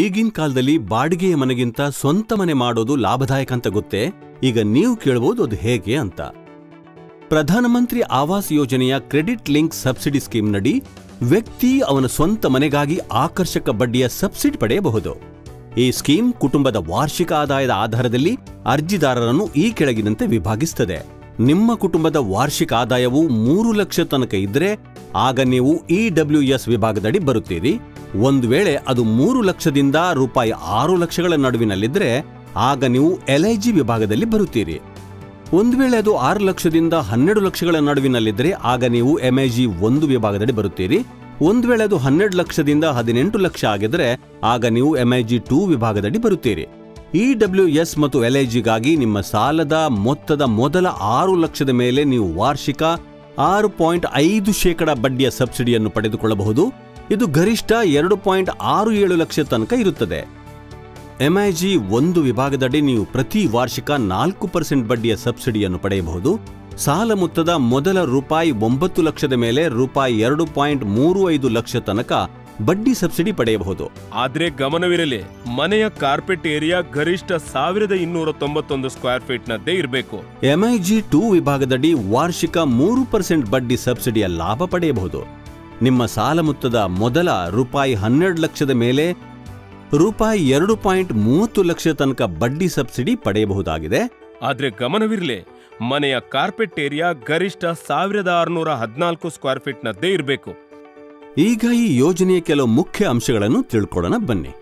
ಈಗಿನ ಕಾಲದಲ್ಲಿ ಬಾಡಿಗೆಯ ಮನೆಗಿಂತ ಸ್ವಂತ ಮನೆ ಮಾಡೋದು ಲಾಭದಾಯಕ ಅಂತ ಗೊತ್ತೇ? ಈಗ ನೀವು ಕೇಳಬಹುದು ಅದು ಹೇಗೆ ಅಂತ. ಪ್ರಧಾನಮಂತ್ರಿ ಆವಾಸ್ ಯೋಜನೆಯ ಕ್ರೆಡಿಟ್ ಲಿಂಕ್ ಸಬ್ಸಿಡಿ ಸ್ಕೀಮ್ ನಡಿ ವ್ಯಕ್ತಿ ಅವನ ಸ್ವಂತ ಮನೆಗಾಗಿ ಆಕರ್ಷಕ ಬಡ್ಡಿಯ ಸಬ್ಸಿಡಿ ಪಡೆಯಬಹುದು. ಈ ಸ್ಕೀಮ್ ಕುಟುಂಬದ ವಾರ್ಷಿಕ ಆದಾಯದ ಆಧಾರದಲ್ಲಿ ಅರ್ಜಿದಾರರನ್ನು ಈ ಕೆಳಗಿನಂತೆ ವಿಭಾಗಿಸುತ್ತದೆ. ನಿಮ್ಮ ಕುಟುಂಬದ ವಾರ್ಷಿಕ ಆದಾಯವು 3 ಲಕ್ಷ ತನಕ ಇದ್ದರೆ ಆಗ ನೀವು EWS ವಿಭಾಗದಡಿ ಬರುತ್ತೀರಿ. ಒಂದು ವೇಳೆ ಅದು 3 ಲಕ್ಷದಿಂದ ₹6 ಲಕ್ಷಗಳ ನಡುವಿನಲ್ಲಿದ್ದರೆ ಆಗ ನೀವು LIG ವಿಭಾಗದಲ್ಲಿ ಬರುತ್ತೀರಿ. ಒಂದು ವೇಳೆ ಅದು 6 ಲಕ್ಷದಿಂದ 12 ಲಕ್ಷಗಳ ನಡುವಿನಲ್ಲಿದ್ದರೆ ಆಗ ನೀವು MIG 1 ವಿಭಾಗದಡಿ ಬರುತ್ತೀರಿ. ಒಂದು ವೇಳೆ ಅದು 12 ಲಕ್ಷದಿಂದ 18 ಲಕ್ಷ ಆಗಿದ್ದರೆ ಆಗ ನೀವು MIG 2 ವಿಭಾಗದಡಿ ಬರುತ್ತೀರಿ. EWS ಮತ್ತು LIGಗಾಗಿ ನಿಮ್ಮ ಸಾಲದ ಮೊತ್ತದ ಮೊದಲ 6 ಲಕ್ಷದ ಮೇಲೆ ನೀವು ವಾರ್ಷಿಕ 6.5% ಬಡ್ಡಿಯ ಸಬ್ಸಿಡಿಯನ್ನು ಪಡೆದುಕೊಳ್ಳಬಹುದು. ಇದು ಗರಿಷ್ಠ 2.67 ಲಕ್ಷ ತನಕ ಇರುತ್ತದೆ. MIG 1 ವಿಭಾಗದಡಿ ನೀವು ಪ್ರತಿ ವಾರ್ಷಿಕ 4% ಬಡ್ಡಿಯ ಸಬ್ಸಿಡಿಯನ್ನು ಪಡೆಯಬಹುದು. ಸಾಲ ಮೊತ್ತದ ಮೊದಲ ₹9 ಲಕ್ಷದ ಮೇಲೆ ₹2.35 ಲಕ್ಷ ತನಕ ಬಡ್ಡಿ ಸಬ್ಸಿಡಿ ಪಡೆಯಬಹುದು. ಆದರೆ ಗಮನವಿರಲಿ, ಮನೆಯ ಕಾರ್ಪೆಟ್ ಏರಿಯಾ ಗರಿಷ್ಠ 1291 ಸ್ಕ್ವೇರ್ ಫೀಟ್ ನದ್ದೇ ಇರಬೇಕು. MIG 2 ವಿಭಾಗದಡಿ ವಾರ್ಷಿಕ 3% ಬಡ್ಡಿ ಸಬ್ಸಿಡಿಯ ಲಾಭ ಪಡೆಯಬಹುದು. ನಿಮ್ಮ ಸಾಲ ಮೊತ್ತದ ಮೊದಲ ₹12 ಲಕ್ಷದ ಮೇಲೆ ₹2.30 ಲಕ್ಷ ತನಕ ಬಡ್ಡಿ ಸಬ್ಸಿಡಿ ಪಡೆಯಬಹುದಾಗಿದೆ. ಆದರೆ ಗಮನವಿರಲಿ, ಮನೆಯ ಕಾರ್ಪೆಟ್ ಏರಿಯಾ ಗರಿಷ್ಠ 1614 ಸ್ಕ್ವೇರ್ ಫೀಟ್ ನದ್ದೇ ಇರಬೇಕು. ಈಗ ಈ ಯೋಜನೆಯ ಕೆಲವು ಮುಖ್ಯ ಅಂಶಗಳನ್ನು ತಿಳ್ಕೊಳ್ಳೋಣ ಬನ್ನಿ.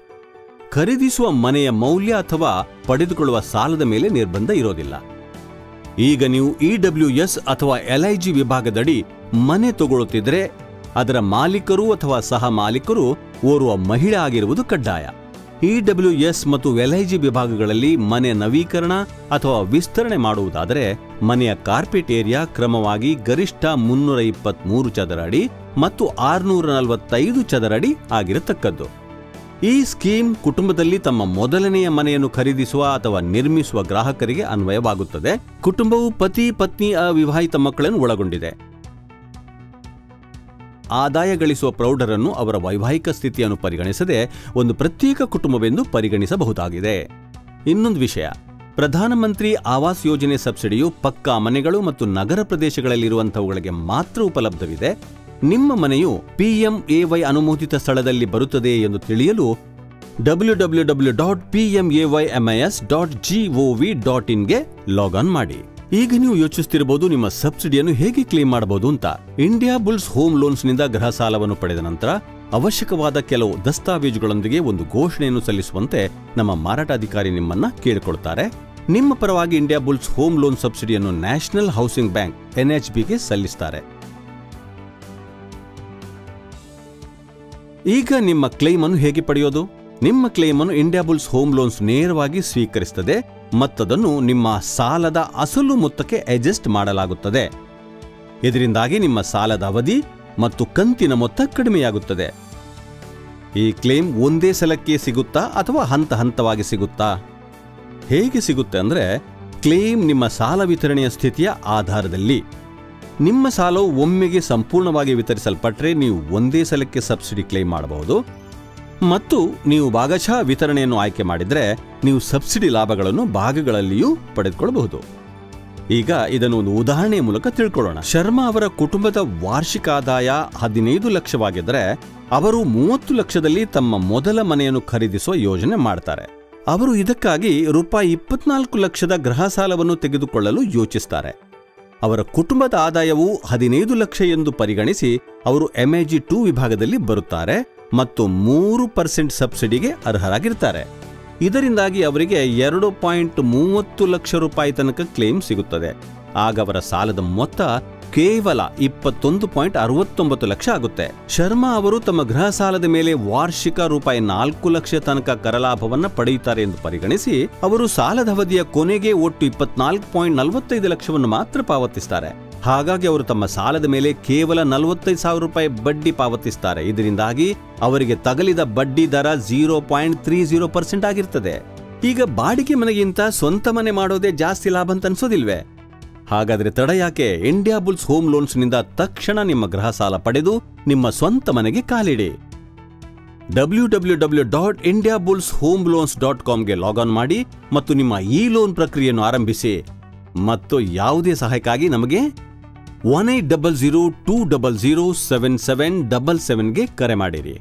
ಖರೀದಿಸುವ ಮನೆಯ ಮೌಲ್ಯ ಅಥವಾ ಪಡೆದುಕೊಳ್ಳುವ ಸಾಲದ ಮೇಲೆ ನಿರ್ಬಂಧ ಇರೋದಿಲ್ಲ. ಈಗ ನೀವು EWS ಅಥವಾ LIG ವಿಭಾಗದಡಿ ಮನೆ ತಗೊಳ್ಳುತ್ತಿದ್ರೆ ಅದರ ಮಾಲೀಕರು ಅಥವಾ ಸಹ ಮಾಲೀಕರು ಓರ್ವ ಮಹಿಳೆ ಆಗಿರುವುದು ಕಡ್ಡಾಯ. EWS ಮತ್ತು LIG ವಿಭಾಗಗಳಲ್ಲಿ ಮನೆ ನವೀಕರಣ ಅಥವಾ ವಿಸ್ತರಣೆ ಮಾಡುವುದಾದರೆ ಮನೆಯ ಕಾರ್ಪೆಟ್ ಏರಿಯಾ ಕ್ರಮವಾಗಿ ಗರಿಷ್ಠ 323 ಚದರ ಅಡಿ ಮತ್ತು 645 ಚದರ ಅಡಿ ಆಗಿರತಕ್ಕದ್ದು. ಈ ಸ್ಕೀಮ್ ಕುಟುಂಬದಲ್ಲಿ ತಮ್ಮ ಮೊದಲನೆಯ ಮನೆಯನ್ನು ಖರೀದಿಸುವ ಅಥವಾ ನಿರ್ಮಿಸುವ ಗ್ರಾಹಕರಿಗೆ ಅನ್ವಯವಾಗುತ್ತದೆ. ಕುಟುಂಬವು ಪತಿ, ಪತ್ನಿ, ಅವಿವಾಹಿತ ಮಕ್ಕಳನ್ನು ಒಳಗೊಂಡಿದೆ. ಆದಾಯ ಗಳಿಸುವ ಪ್ರೌಢರನ್ನು ಅವರ ವೈವಾಹಿಕ ಸ್ಥಿತಿಯನ್ನು ಪರಿಗಣಿಸದೆ ಒಂದು ಪ್ರತ್ಯೇಕ ಕುಟುಂಬವೆಂದು ಪರಿಗಣಿಸಬಹುದಾಗಿದೆ. ಇನ್ನೊಂದು ವಿಷಯ, ಪ್ರಧಾನಮಂತ್ರಿ ಆವಾಸ್ ಯೋಜನೆ ಸಬ್ಸಿಡಿಯು ಪಕ್ಕಾ ಮನೆಗಳು ಮತ್ತು ನಗರ ಪ್ರದೇಶಗಳಲ್ಲಿರುವಂಥವುಗಳಿಗೆ ಮಾತ್ರ ಉಪಲಬ್ಧವಿದೆ. ನಿಮ್ಮ ಮನೆಯು PMAY ಅನುಮೋದಿತ ಸ್ಥಳದಲ್ಲಿ ಬರುತ್ತದೆ ಎಂದು ತಿಳಿಯಲು www.pmaymais.gov.in ಗೆ ಲಾಗ್ಆನ್ ಮಾಡಿ. ಈಗ ನೀವು ಯೋಚಿಸ್ತಿರಬಹುದು ನಿಮ್ಮ ಸಬ್ಸಿಡಿಯನ್ನು ಹೇಗೆ ಕ್ಲೇಮ್ ಮಾಡಬಹುದು ಅಂತ. ಇಂಡಿಯಾ ಬುಲ್ಸ್ ಹೋಮ್ ಲೋನ್ಸ್ನಿಂದ ಗೃಹ ಸಾಲವನ್ನು ಪಡೆದ ನಂತರ ಅವಶ್ಯಕವಾದ ಕೆಲವು ದಸ್ತಾವೇಜುಗಳೊಂದಿಗೆ ಒಂದು ಘೋಷಣೆಯನ್ನು ಸಲ್ಲಿಸುವಂತೆ ನಮ್ಮ ಮಾರಾಟಾಧಿಕಾರಿ ನಿಮ್ಮನ್ನ ಕೇಳಿಕೊಳ್ತಾರೆ. ನಿಮ್ಮ ಪರವಾಗಿ ಇಂಡಿಯಾ ಬುಲ್ಸ್ ಹೋಮ್ ಲೋನ್ ಸಬ್ಸಿಡಿಯನ್ನು ನ್ಯಾಷನಲ್ ಹೌಸಿಂಗ್ ಬ್ಯಾಂಕ್ NHBಗೆ ಸಲ್ಲಿಸ್ತಾರೆ. ಈಗ ನಿಮ್ಮ ಕ್ಲೇಮನ್ನು ಹೇಗೆ ಪಡೆಯೋದು? ನಿಮ್ಮ ಕ್ಲೇಮನ್ನು ಇಂಡಿಯಾ ಬುಲ್ಸ್ ಹೋಮ್ ಲೋನ್ಸ್ ನೇರವಾಗಿ ಸ್ವೀಕರಿಸುತ್ತದೆ ಮತ್ತದನ್ನು ನಿಮ್ಮ ಸಾಲದ ಅಸಲು ಮೊತ್ತಕ್ಕೆ ಅಡ್ಜಸ್ಟ್ ಮಾಡಲಾಗುತ್ತದೆ. ಇದರಿಂದಾಗಿ ನಿಮ್ಮ ಸಾಲದ ಅವಧಿ ಮತ್ತು ಕಂತಿನ ಮೊತ್ತ ಕಡಿಮೆಯಾಗುತ್ತದೆ. ಈ ಕ್ಲೇಮ್ ಒಂದೇ ಸಲಕ್ಕೆ ಸಿಗುತ್ತಾ ಅಥವಾ ಹಂತ ಹಂತವಾಗಿ ಸಿಗುತ್ತಾ? ಹೇಗೆ ಸಿಗುತ್ತೆ ಅಂದರೆ, ಕ್ಲೇಮ್ ನಿಮ್ಮ ಸಾಲ ವಿತರಣೆಯ ಸ್ಥಿತಿಯ ಆಧಾರದಲ್ಲಿ. ನಿಮ್ಮ ಸಾಲವು ಒಮ್ಮೆಗೆ ಸಂಪೂರ್ಣವಾಗಿ ವಿತರಿಸಲ್ಪಟ್ಟರೆ ನೀವು ಒಂದೇ ಸಲಕ್ಕೆ ಸಬ್ಸಿಡಿ ಕ್ಲೇಮ್ ಮಾಡಬಹುದು, ಮತ್ತು ನೀವು ಭಾಗಶಃ ವಿತರಣೆಯನ್ನು ಆಯ್ಕೆ ಮಾಡಿದರೆ ನೀವು ಸಬ್ಸಿಡಿ ಲಾಭಗಳನ್ನು ಭಾಗಗಳಲ್ಲಿಯೂ ಪಡೆದುಕೊಳ್ಳಬಹುದು. ಈಗ ಇದನ್ನು ಒಂದು ಉದಾಹರಣೆಯ ಮೂಲಕ ತಿಳ್ಕೊಳ್ಳೋಣ. ಶರ್ಮಾ ಅವರ ಕುಟುಂಬದ ವಾರ್ಷಿಕ ಆದಾಯ 15 ಲಕ್ಷವಾಗಿದ್ದರೆ ಅವರು 30 ಲಕ್ಷದಲ್ಲಿ ತಮ್ಮ ಮೊದಲ ಮನೆಯನ್ನು ಖರೀದಿಸುವ ಯೋಜನೆ ಮಾಡ್ತಾರೆ. ಅವರು ಇದಕ್ಕಾಗಿ ₹24 ಲಕ್ಷದ ಗೃಹ ಸಾಲವನ್ನು ತೆಗೆದುಕೊಳ್ಳಲು ಯೋಚಿಸ್ತಾರೆ. ಅವರ ಕುಟುಂಬದ ಆದಾಯವು 15 ಲಕ್ಷ ಎಂದು ಪರಿಗಣಿಸಿ ಅವರು MIG 2 ವಿಭಾಗದಲ್ಲಿ ಬರುತ್ತಾರೆ ಮತ್ತು 3% ಸಬ್ಸಿಡಿಗೆ ಅರ್ಹರಾಗಿರ್ತಾರೆ. ಇದರಿಂದಾಗಿ ಅವರಿಗೆ ₹2.30 ಲಕ್ಷ ತನಕ ಕ್ಲೇಮ್ ಸಿಗುತ್ತದೆ. ಆಗ ಅವರ ಸಾಲದ ಮೊತ್ತ ಕೇವಲ 21.69 ಲಕ್ಷ ಆಗುತ್ತೆ. ಶರ್ಮಾ ಅವರು ತಮ್ಮ ಗೃಹ ಸಾಲದ ಮೇಲೆ ವಾರ್ಷಿಕ ₹4 ಲಕ್ಷ ತನಕ ಕರಲಾಭವನ್ನು ಪಡೆಯುತ್ತಾರೆ ಎಂದು ಪರಿಗಣಿಸಿ ಅವರು ಸಾಲದ ಅವಧಿಯ ಕೊನೆಗೆ ಒಟ್ಟು 24.45 ಲಕ್ಷವನ್ನು ಮಾತ್ರ ಪಾವತಿಸುತ್ತಾರೆ. ಹಾಗಾಗಿ ಅವರು ತಮ್ಮ ಸಾಲದ ಮೇಲೆ ಕೇವಲ ₹45,000 ಬಡ್ಡಿ ಪಾವತಿಸುತ್ತಾರೆ. ಇದರಿಂದಾಗಿ ಅವರಿಗೆ ತಗಲಿದ ಬಡ್ಡಿ ದರ 0.30% ಆಗಿರ್ತದೆ. ಈಗ ಬಾಡಿಗೆ ಮನೆಗಿಂತ ಸ್ವಂತ ಮನೆ ಮಾಡೋದೇ ಜಾಸ್ತಿ ಲಾಭ ಅಂತ ಅನ್ಸೋದಿಲ್ವೇ? ಹಾಗಾದ್ರೆ ತಡ ಯಾಕೆ? ಇಂಡಿಯಾ ಬುಲ್ಸ್ ಹೋಮ್ ಲೋನ್ಸ್ನಿಂದ ತಕ್ಷಣ ನಿಮ್ಮ ಗೃಹ ಸಾಲ ಪಡೆದು ನಿಮ್ಮ ಸ್ವಂತ ಮನೆಗೆ ಕಾಲಿಡಿ. www.indiabulls homeloans.com ಗೆ ಲಾಗಿನ್ ಮಾಡಿ ಮತ್ತು ನಿಮ್ಮ ಈ ಲೋನ್ ಪ್ರಕ್ರಿಯೆಯನ್ನು ಆರಂಭಿಸಿ ಮತ್ತು ಯಾವುದೇ ಸಹಾಯಕ್ಕಾಗಿ ನಮಗೆ 180020077777 ಗೆ ಕರೆ ಮಾಡಿರಿ।